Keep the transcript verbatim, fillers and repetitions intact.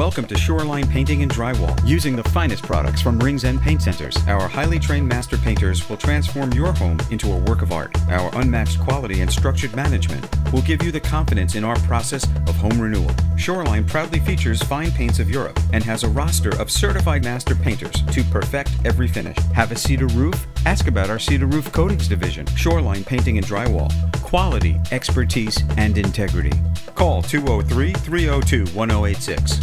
Welcome to Shoreline Painting and Drywall. Using the finest products from Rings End Paint Centers, our highly trained master painters will transform your home into a work of art. Our unmatched quality and structured management will give you the confidence in our process of home renewal. Shoreline proudly features fine paints of Europe and has a roster of certified master painters to perfect every finish. Have a cedar roof? Ask about our cedar roof coatings division. Shoreline Painting and Drywall. Quality, expertise, and integrity. Call two oh three, three oh two, one oh eight six.